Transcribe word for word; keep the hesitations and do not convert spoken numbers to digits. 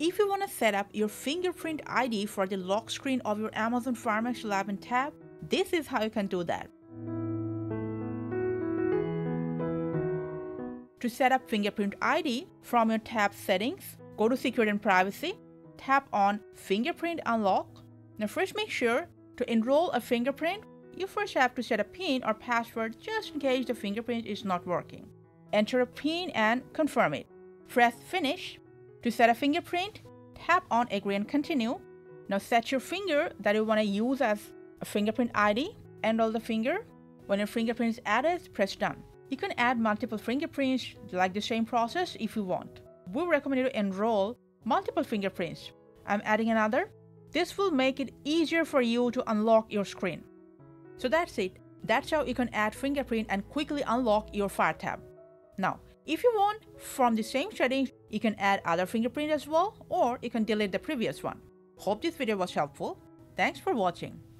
If you want to set up your fingerprint I D for the lock screen of your Amazon Fire Max eleven tab, this is how you can do that. To set up fingerprint I D from your tab settings, go to Security and Privacy, tap on Fingerprint Unlock. Now first make sure to enroll a fingerprint, you first have to set a PIN or password just in case the fingerprint is not working. Enter a PIN and confirm it. Press Finish. To set a fingerprint, tap on Agree and Continue. Now set your finger that you want to use as a fingerprint I D, enroll the finger. When your fingerprint is added, press Done. You can add multiple fingerprints like the same process if you want. We recommend you enroll multiple fingerprints. I'm adding another. This will make it easier for you to unlock your screen. So that's it. That's how you can add fingerprint and quickly unlock your Fire tab. Now, if you want, from the same settings, you can add other fingerprint as well, or you can delete the previous one. Hope this video was helpful. Thanks for watching.